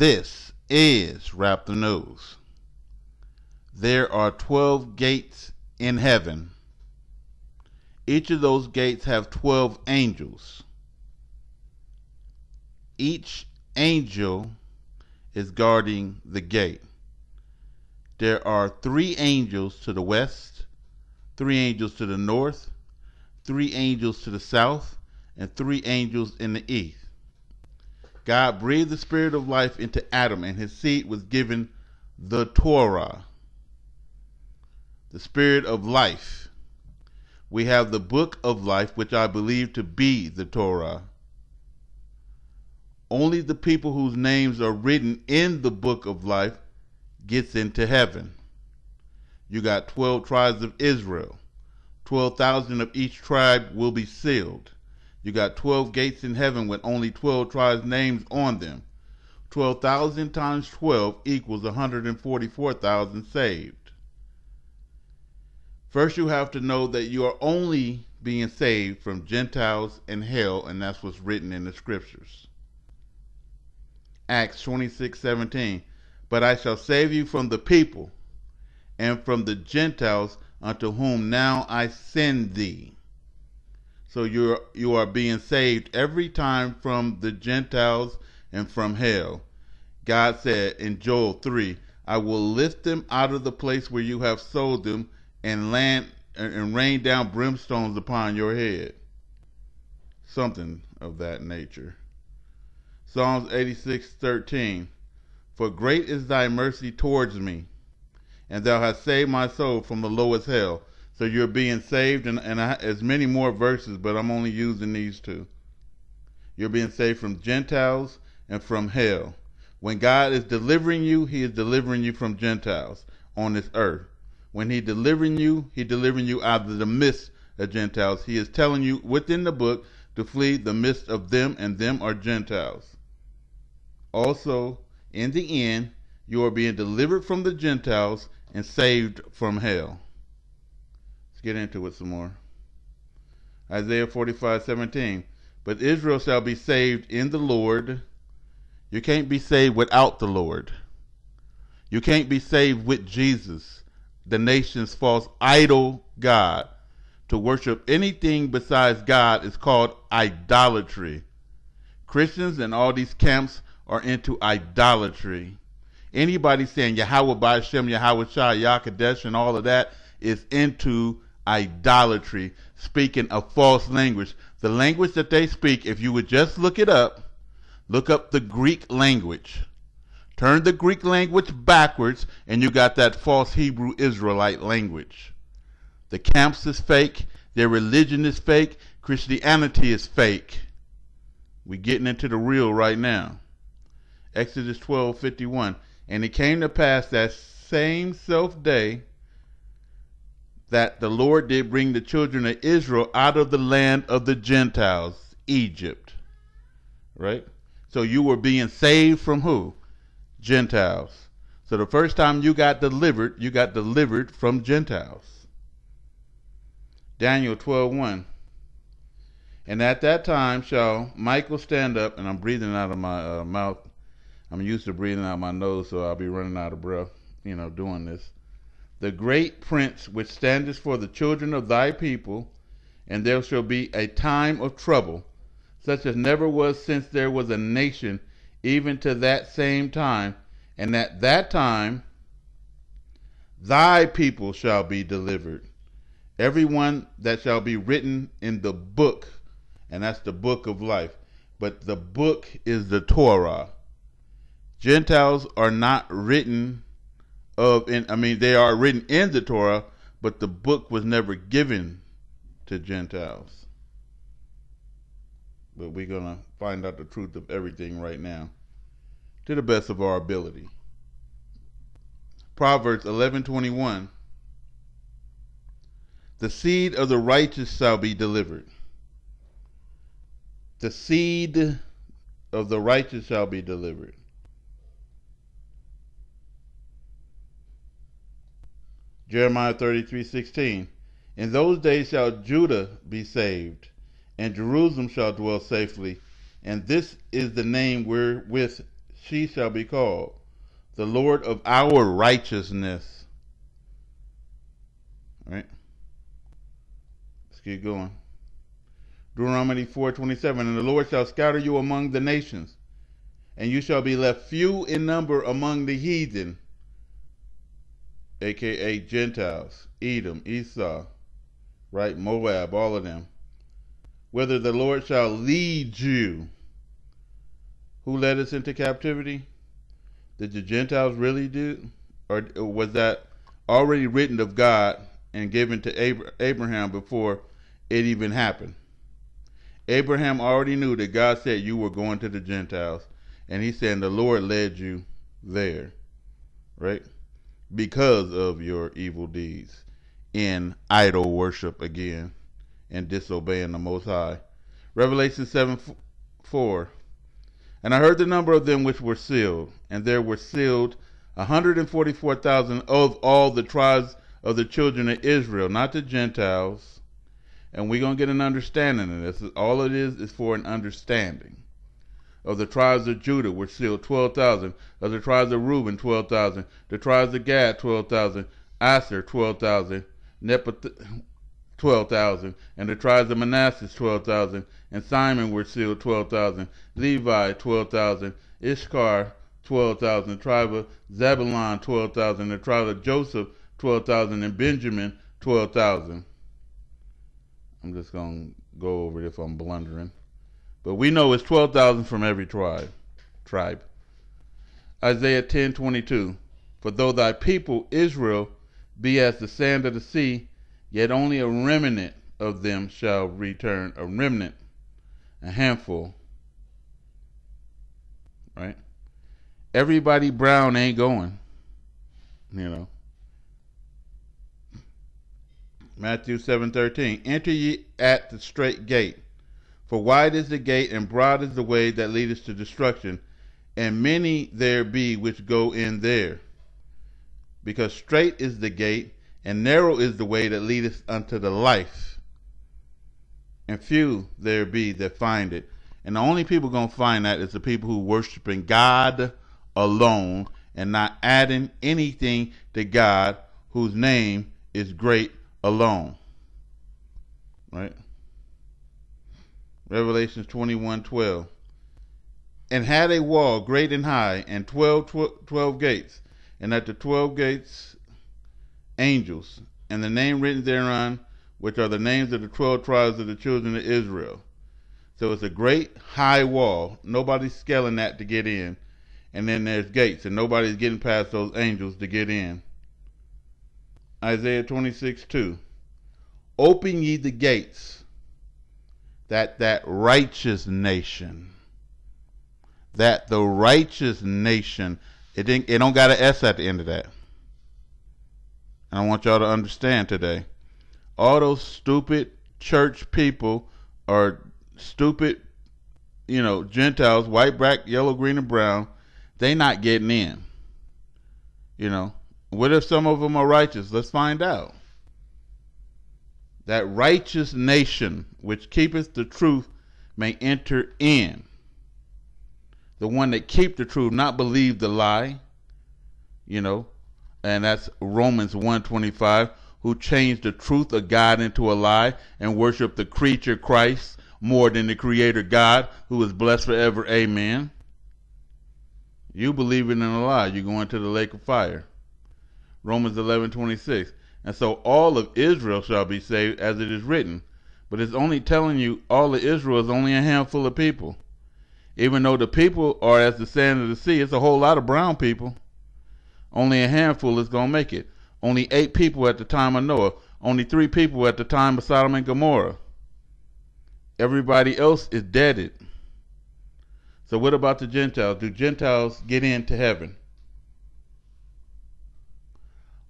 This is Rap the News. There are 12 gates in heaven. Each of those gates have 12 angels. Each angel is guarding the gate. There are 3 angels to the west, 3 angels to the north, 3 angels to the south, and 3 angels in the east. God breathed the spirit of life into Adam, and his seed was given the Torah, the spirit of life. We have the book of life, which I believe to be the Torah. Only the people whose names are written in the book of life gets into heaven. You got 12 tribes of Israel. 12,000 of each tribe will be sealed. You got 12 gates in heaven with only 12 tribes' names on them. 12,000 times 12 equals 144,000 saved. First, you have to know that you are only being saved from Gentiles and hell, and that's what's written in the scriptures. Acts 26:17. But I shall save you from the people and from the Gentiles unto whom now I send thee. So you are being saved every time from the Gentiles and from hell. God said in Joel 3, I will lift them out of the place where you have sold them, and rain down brimstones upon your head. Something of that nature. Psalms 86:13. For great is thy mercy towards me, and thou hast saved my soul from the lowest hell. So you're being saved, and as many more verses, but I'm only using these two. You're being saved from Gentiles and from hell. When God is delivering you, he is delivering you from Gentiles on this earth. When he's delivering you out of the midst of Gentiles. He is telling you within the book to flee the midst of them, and them are Gentiles. Also, in the end, you are being delivered from the Gentiles and saved from hell. Let's get into it some more. Isaiah 45:17. But Israel shall be saved in the Lord. You can't be saved without the Lord. You can't be saved with Jesus, the nation's false idol god. To worship anything besides God is called idolatry. Christians and all these camps are into idolatry. Anybody saying Yahweh Ba'ashem, Yahweh Shai, Yahkadesh, and all of that is into idolatry, speaking a false language. The language that they speak, if you would just look up the Greek language. Turn the Greek language backwards, and you got that false Hebrew Israelite language. The camps is fake. Their religion is fake. Christianity is fake. We're getting into the real right now. Exodus 12:51. And it came to pass that same self day that the Lord did bring the children of Israel out of the land of the Gentiles, Egypt. Right? So you were being saved from who? Gentiles. So the first time you got delivered from Gentiles. Daniel 12:1. And at that time shall Michael stand up, and I'm breathing out of my mouth. I'm used to breathing out my nose, so I'll be running out of breath, doing this. The great prince which standest for the children of thy people, and there shall be a time of trouble, such as never was since there was a nation, even to that same time, and at that time thy people shall be delivered, everyone that shall be written in the book, and that's the book of life. But the book is the Torah. Gentiles are not written of, they are written in the Torah, but the book was never given to Gentiles. But we're going to find out the truth of everything right now, to the best of our ability. Proverbs 11:21. The seed of the righteous shall be delivered. The seed of the righteous shall be delivered. Jeremiah 33:16. In those days shall Judah be saved, and Jerusalem shall dwell safely, and this is the name wherewith she shall be called, the Lord of our righteousness. All right, let's keep going. Deuteronomy 4:27, and the Lord shall scatter you among the nations, and you shall be left few in number among the heathen, aka Gentiles, Edom, Esau, right, Moab, all of them, whether the Lord shall lead you. Who led us into captivity? Did the Gentiles really do? Or was that already written of God and given to Abraham before it even happened? Abraham already knew that God said you were going to the Gentiles, and he said the Lord led you there, right? Because of your evil deeds in idol worship again and disobeying the Most High. Revelation 7:4. And I heard the number of them which were sealed, and there were sealed 144,000 of all the tribes of the children of Israel, not the Gentiles. And we're going to get an understanding of this. All it is for an understanding. Of the tribes of Judah were sealed 12,000. Of the tribes of Reuben, 12,000. The tribes of Gad, 12,000. Aser, 12,000. Nephthali, 12,000. And the tribes of Manasseh, 12,000. And Simon were sealed, 12,000. Levi, 12,000. Issachar, 12,000. The tribe of Zebulun, 12,000. The tribe of Joseph, 12,000. And Benjamin, 12,000. I'm just going to go over it if I'm blundering. But we know it's 12,000 from every tribe. Isaiah 10:22. For though thy people Israel be as the sand of the sea, yet only a remnant of them shall return. A remnant, a handful, right? Everybody brown ain't going, you know. Matthew 7:13. Enter ye at the straight gate, for wide is the gate and broad is the way that leadeth to destruction, and many there be which go in there. Because straight is the gate and narrow is the way that leadeth unto the life, and few there be that find it. And the only people gonna find that is the people who worshiping God alone and not adding anything to God, whose name is great alone, right? Revelation 21:12. And had a wall great and high, and 12 gates, and at the 12 gates angels, and the name written thereon, which are the names of the 12 tribes of the children of Israel. So it's a great high wall, nobody's scaling that to get in, and then there's gates, and nobody's getting past those angels to get in. Isaiah 26:2. Open ye the gates, that righteous nation, that the righteous nation, it don't got an S at the end of that. And I want y'all to understand today, all those stupid church people are stupid, you know, Gentiles, white, black, yellow, green, and brown, they not getting in, you know. What if some of them are righteous? Let's find out. That righteous nation which keepeth the truth may enter in. The one that keep the truth, not believe the lie, you know, and that's Romans 1:25, who changed the truth of God into a lie and worship the creature Christ more than the creator God, who is blessed forever. Amen. You believing in a lie, you're going to the lake of fire. Romans 11:26, and so all of Israel shall be saved, as it is written. But it's only telling you all of Israel is only a handful of people. Even though the people are as the sand of the sea, it's a whole lot of brown people. Only a handful is going to make it. Only 8 people at the time of Noah. Only 3 people at the time of Sodom and Gomorrah. Everybody else is deaded. So what about the Gentiles? Do Gentiles get into heaven?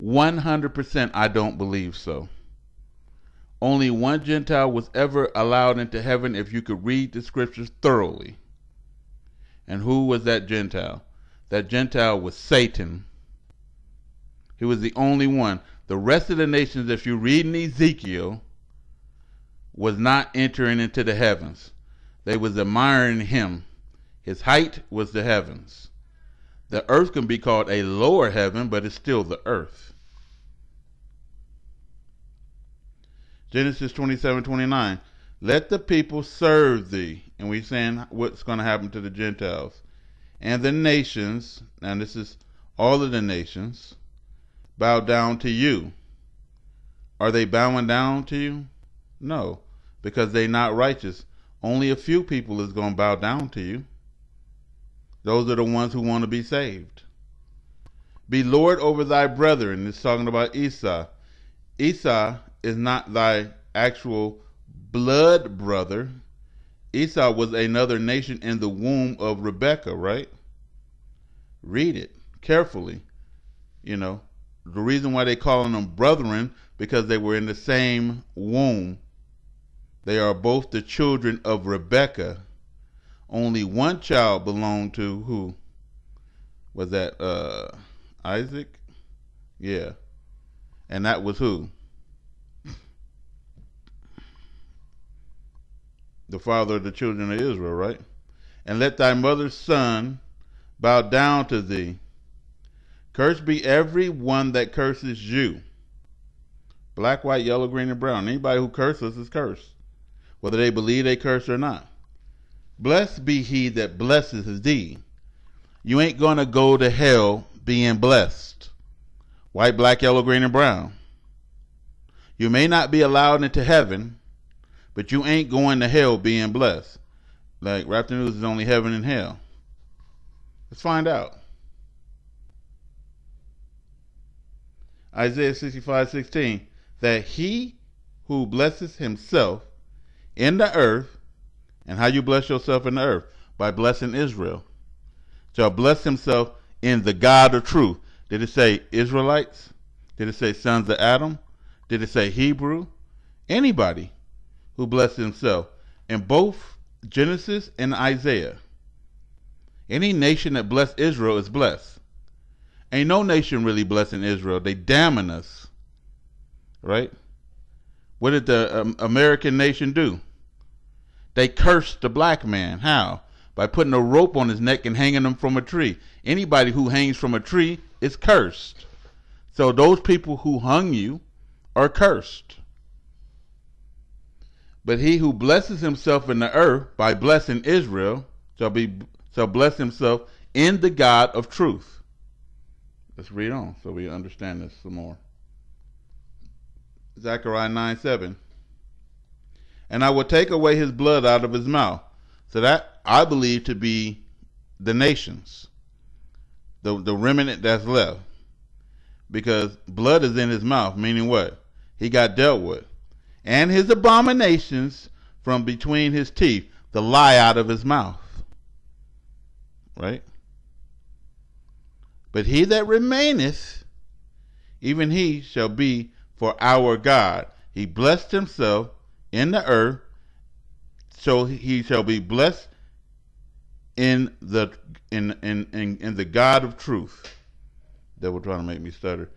100% I don't believe so. Only one Gentile was ever allowed into heaven if you could read the scriptures thoroughly. And who was that Gentile? That Gentile was Satan. He was the only one. The rest of the nations, if you read in Ezekiel, was not entering into the heavens. They was admiring him. His height was the heavens. The earth can be called a lower heaven, but it's still the earth. Genesis 27:29. Let the people serve thee. And we're saying what's going to happen to the Gentiles. And the nations, and this is all of the nations, bow down to you. Are they bowing down to you? No, because they're not righteous. Only a few people is going to bow down to you. Those are the ones who want to be saved. Be Lord over thy brethren. It's talking about Esau. Esau is not thy actual blood brother. Esau was another nation in the womb of Rebekah, right? Read it carefully. You know, the reason why they calling them brethren, because they were in the same womb. They are both the children of Rebekah. Only one child belonged to who? Was that Isaac? Yeah. And that was who? The father of the children of Israel, right? And let thy mother's son bow down to thee. Cursed be every one that curses you. Black, white, yellow, green, and brown. Anybody who curses is cursed, whether they believe they curse or not. Blessed be he that blesses thee. You ain't going to go to hell being blessed. White, black, yellow, green, and brown. You may not be allowed into heaven, but you ain't going to hell being blessed. Like, RapTheNews is only heaven and hell. Let's find out. Isaiah 65:16. That he who blesses himself in the earth. And how you bless yourself in the earth? By blessing Israel. Shall bless himself in the God of truth. Did it say Israelites? Did it say sons of Adam? Did it say Hebrew? Anybody who blessed himself. In both Genesis and Isaiah. Any nation that blessed Israel is blessed. Ain't no nation really blessing Israel. They damning us. Right? What did the American nation do? They cursed the black man. How? By putting a rope on his neck and hanging him from a tree. Anybody who hangs from a tree is cursed. So those people who hung you are cursed. But he who blesses himself in the earth by blessing Israel shall bless himself in the God of truth. Let's read on so we understand this some more. Zechariah 9:7. And I will take away his blood out of his mouth. So that I believe to be the nations, the remnant that's left, because blood is in his mouth, meaning what? He got dealt with. And his abominations from between his teeth, the lie out of his mouth. Right? But he that remaineth, even he shall be for our God. He blessed himself in the earth, so he shall be blessed in the God of truth. Devil trying to make me stutter.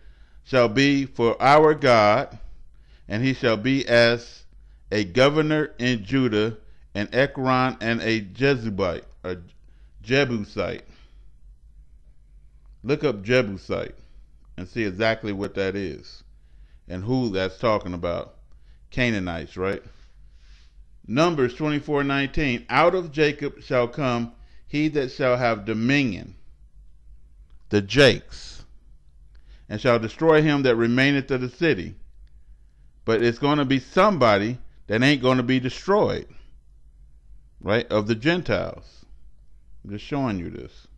Shall be for our God, and he shall be as a governor in Judah, an Ekron, and a Jezebite, a Jebusite. Look up Jebusite and see exactly what that is and who that's talking about. Canaanites, right? Numbers 24:19. Out of Jacob shall come he that shall have dominion, the Jakes, and shall destroy him that remaineth of the city. But it's going to be somebody that ain't going to be destroyed, right? Of the Gentiles. I'm just showing you this.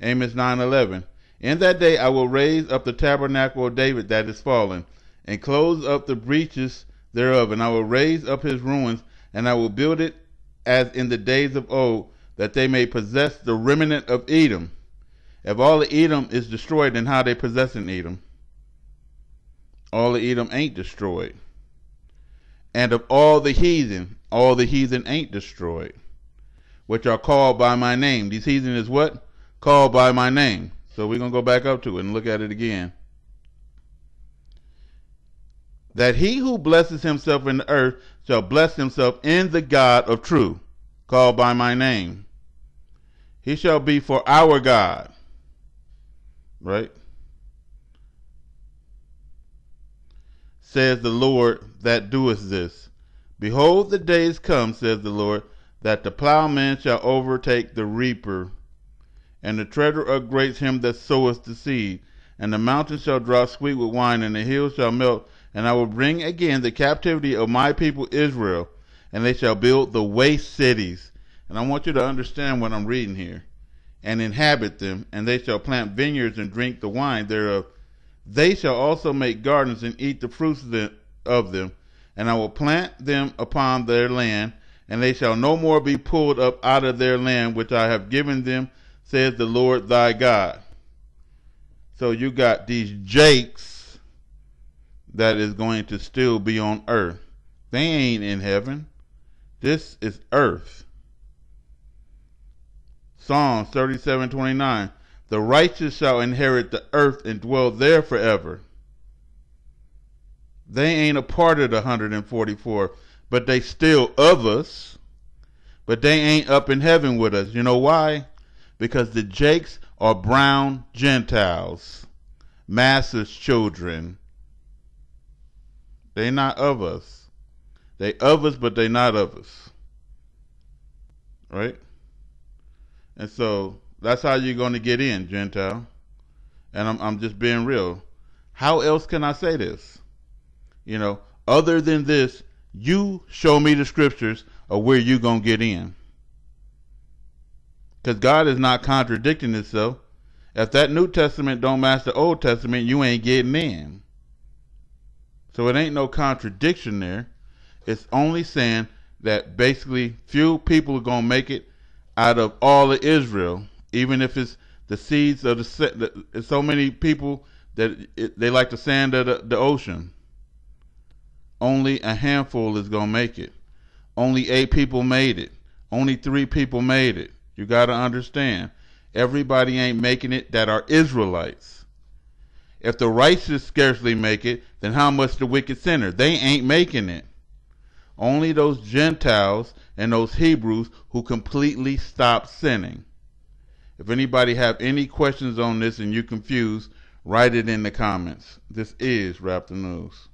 Amos 9:11. In that day I will raise up the tabernacle of David that is fallen, and close up the breaches thereof, and I will raise up his ruins, and I will build it as in the days of old, that they may possess the remnant of Edom. If all of Edom is destroyed, then how they possessing Edom? All of Edom ain't destroyed. And of all the heathen ain't destroyed, which are called by my name. These heathen is what? Called by my name. So we're going to go back up to it and look at it again. That he who blesses himself in the earth shall bless himself in the God of truth, called by my name. He shall be for our God. Right? Says the Lord that doeth this. Behold, the days come, says the Lord, that the plowman shall overtake the reaper, and the treader of grapes him that soweth the seed. And the mountains shall draw sweet with wine, and the hills shall melt. And I will bring again the captivity of my people Israel, and they shall build the waste cities. And I want you to understand what I'm reading here. And inhabit them, and they shall plant vineyards and drink the wine thereof. They shall also make gardens and eat the fruits of them. And I will plant them upon their land, and they shall no more be pulled up out of their land which I have given them, says the Lord thy God. So you got these jakes that is going to still be on earth. They ain't in heaven. This is earth. Psalms 37:29. The righteous shall inherit the earth and dwell there forever. They ain't a part of the 144, but they still of us. But they ain't up in heaven with us. You know why? Because the jakes are brown Gentiles, Massa's children. They not of us. They of us, but they not of us. Right? And so that's how you're going to get in, Gentile. And I'm just being real. How else can I say this? You know, other than this, you show me the scriptures of where you're going to get in. Because God is not contradicting itself. If that New Testament don't match the Old Testament, you ain't getting in. So it ain't no contradiction there. It's only saying that basically few people are going to make it out of all of Israel, even if it's the seeds of the so many people that they like the sand of the ocean. Only a handful is going to make it. Only 8 people made it. Only 3 people made it. You got to understand, everybody ain't making it that are Israelites. If the righteous scarcely make it, then how much the wicked sinner? They ain't making it. Only those Gentiles and those Hebrews who completely stop sinning. If anybody have any questions on this and you confused, write it in the comments. This is Rap the News.